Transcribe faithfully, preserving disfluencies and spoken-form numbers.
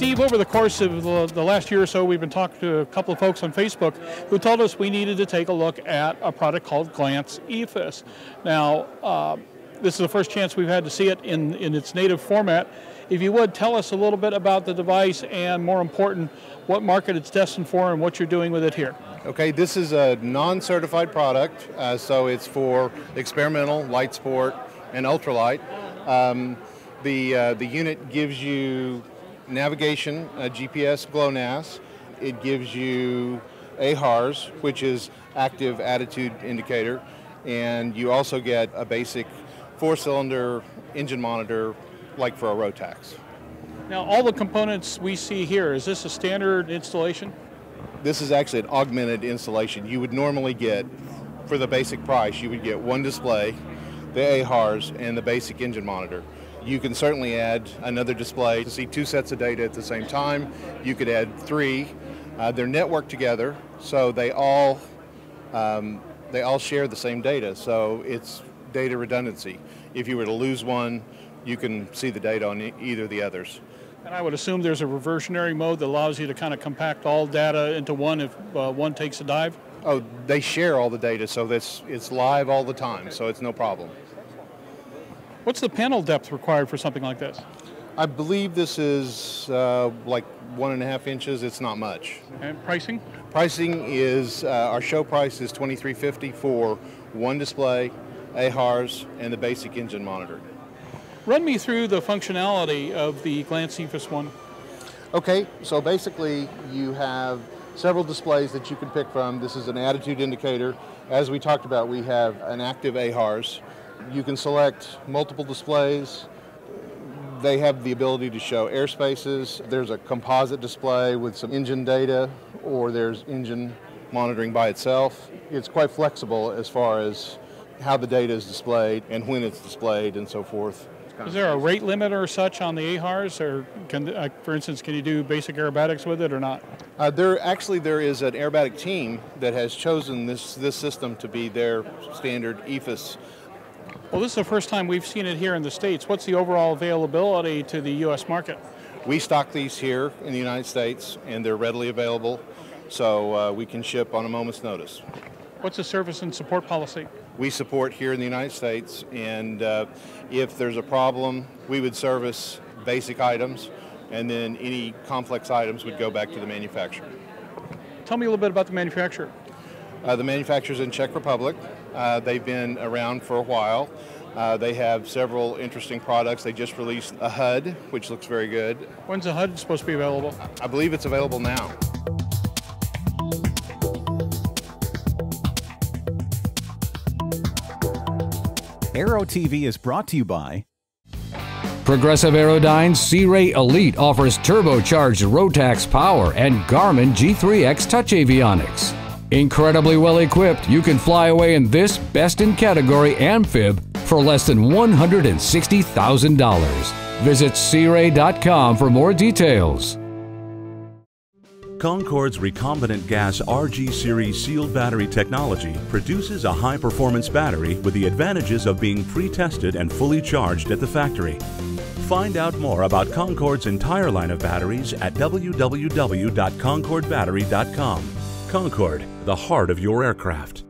Steve, over the course of the, the last year or so, we've been talking to a couple of folks on Facebook who told us we needed to take a look at a product called Glance E F I S. Now, uh, this is the first chance we've had to see it in, in its native format. If you would, tell us a little bit about the device and, more important, what market it's destined for and what you're doing with it here. Okay, this is a non-certified product, uh, so it's for experimental, light sport, and ultralight. Um, the, uh, the unit gives you navigation, uh, G P S, GLONASS. It gives you A H R S, which is active attitude indicator, and you also get a basic four-cylinder engine monitor like for a Rotax. Now, all the components we see here, is this a standard installation? This is actually an augmented installation. You would normally get, for the basic price, you would get one display, the A H R S, and the basic engine monitor. You can certainly add another display to see two sets of data at the same time. You could add three. Uh, they're networked together, so they all, um, they all share the same data, so it's data redundancy. If you were to lose one, you can see the data on either of the others. And I would assume there's a reversionary mode that allows you to kind of compact all data into one if uh, one takes a dive? Oh, they share all the data, so that's, it's live all the time, okay. So it's no problem. What's the panel depth required for something like this? I believe this is uh, like one and a half inches. It's not much. And pricing? Pricing is, uh, our show price is twenty-three fifty for one display, A H R S, and the basic engine monitor. Run me through the functionality of the Glance E F I S one. Okay, so basically you have several displays that you can pick from. This is an attitude indicator. As we talked about, we have an active A H R S. You can select multiple displays. They have the ability to show airspaces. There's a composite display with some engine data, or there's engine monitoring by itself. It's quite flexible as far as how the data is displayed and when it's displayed and so forth. Is there a rate limit or such on the A H R S, or can, uh, for instance, can you do basic aerobatics with it or not? Uh, there actually there is an aerobatic team that has chosen this this system to be their standard E F I S. Well, this is the first time we've seen it here in the States. What's the overall availability to the U S market? We stock these here in the United States, and they're readily available, so uh, we can ship on a moment's notice. What's the service and support policy? We support here in the United States, and uh, if there's a problem, we would service basic items, and then any complex items would go back to the manufacturer. Tell me a little bit about the manufacturer. Uh, the manufacturer's in Czech Republic. Uh, they've been around for a while. Uh, they have several interesting products. They just released a H U D, which looks very good. When's the H U D supposed to be available? I believe it's available now. Aero T V is brought to you by Progressive Aerodyne. Sea Ray Elite offers turbocharged Rotax power and Garmin G three X Touch avionics. Incredibly well equipped, you can fly away in this best in category amphib for less than one hundred sixty thousand dollars. Visit sea ray dot com for more details. Concorde's recombinant gas R G series sealed battery technology produces a high-performance battery with the advantages of being pre-tested and fully charged at the factory. Find out more about Concorde's entire line of batteries at w w w dot concorde battery dot com. Concorde, the heart of your aircraft.